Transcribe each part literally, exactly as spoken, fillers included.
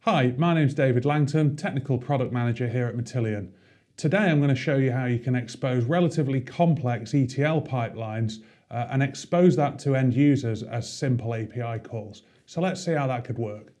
Hi, my name's David Langton, Technical Product Manager here at Matillion. Today I'm going to show you how you can expose relatively complex E T L pipelines uh, and expose that to end users as simple A P I calls. So let's see how that could work.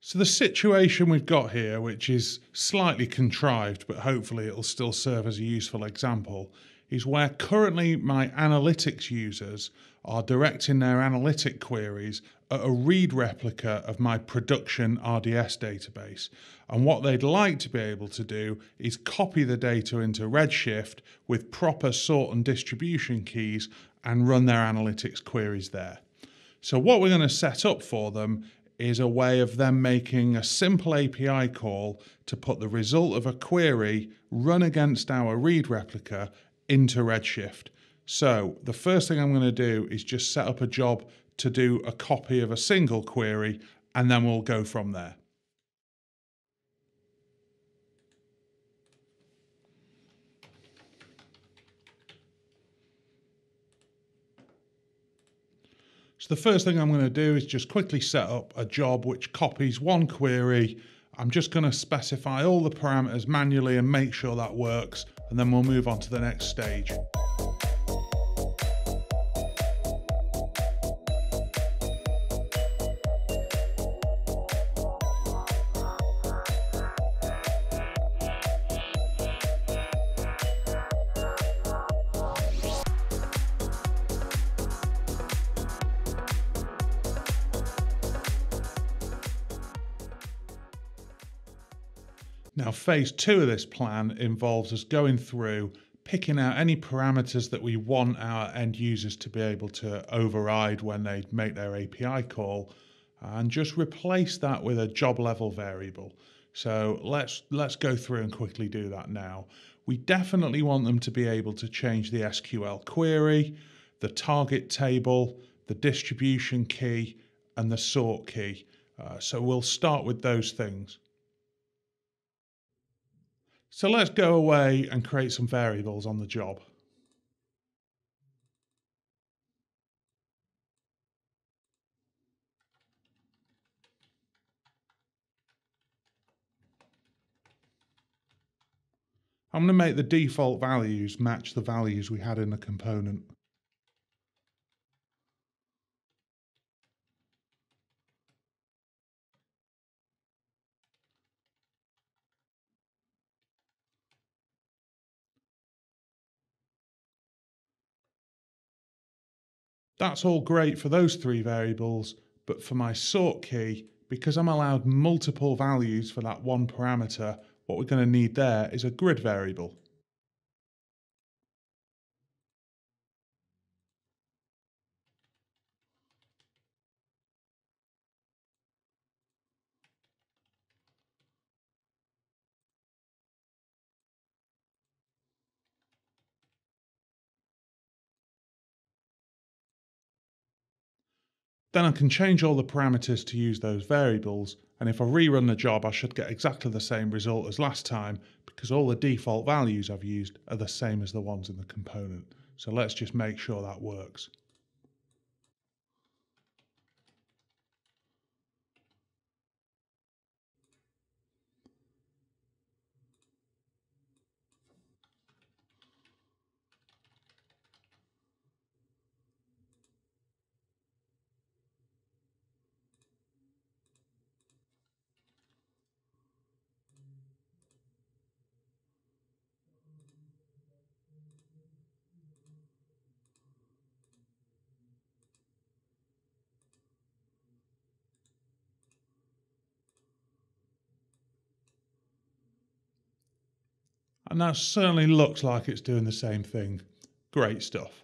So the situation we've got here, which is slightly contrived, but hopefully it'll still serve as a useful example, is where currently my analytics users are directing their analytic queries at a read replica of my production R D S database. And what they'd like to be able to do is copy the data into Redshift with proper sort and distribution keys and run their analytics queries there. So what we're going to set up for them is a way of them making a simple A P I call to put the result of a query run against our read replica into Redshift. So the first thing I'm going to do is just set up a job to do a copy of a single query, and then we'll go from there. So the first thing I'm going to do is just quickly set up a job which copies one query. I'm just going to specify all the parameters manually and make sure that works, and then we'll move on to the next stage. Now, phase two of this plan involves us going through, picking out any parameters that we want our end users to be able to override when they make their A P I call, and just replace that with a job level variable. So let's, let's go through and quickly do that now. We definitely want them to be able to change the S Q L query, the target table, the distribution key, and the sort key. Uh, so we'll start with those things. So let's go away and create some variables on the job. I'm going to make the default values match the values we had in the component. That's all great for those three variables, but for my sort key, because I'm allowed multiple values for that one parameter, what we're going to need there is a grid variable. Then I can change all the parameters to use those variables, and if I rerun the job I should get exactly the same result as last time, because all the default values I've used are the same as the ones in the component. So let's just make sure that works. And that certainly looks like it's doing the same thing. Great stuff.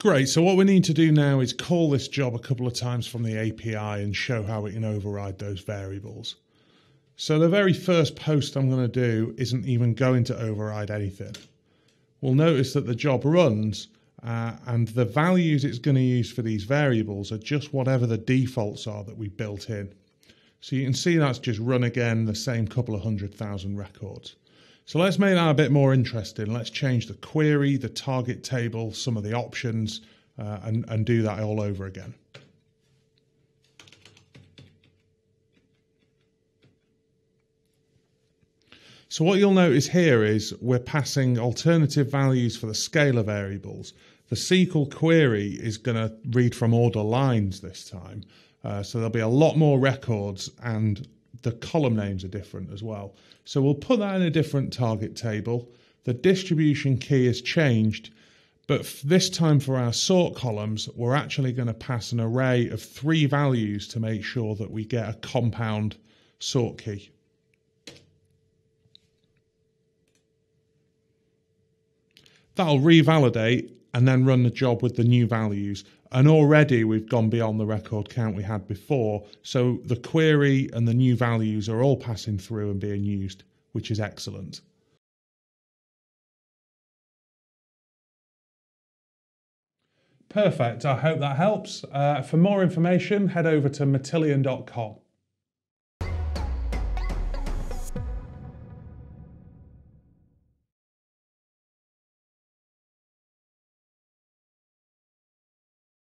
Great, so what we need to do now is call this job a couple of times from the A P I and show how we can override those variables. So the very first post I'm going to do isn't even going to override anything. We'll notice that the job runs uh, and the values it's going to use for these variables are just whatever the defaults are that we built in. So you can see that's just run again, the same couple of hundred thousand records. So let's make that a bit more interesting. Let's change the query, the target table, some of the options, uh, and, and do that all over again. So what you'll notice here is we're passing alternative values for the scalar variables. The S Q L query is going to read from order lines this time. Uh, so there'll be a lot more records and the column names are different as well. So we'll put that in a different target table. The distribution key is changed, but this time for our sort columns, we're actually going to pass an array of three values to make sure that we get a compound sort key. That'll revalidate and then run the job with the new values. And already we've gone beyond the record count we had before. So the query and the new values are all passing through and being used, which is excellent. Perfect. I hope that helps. Uh, for more information, head over to matillion dot com.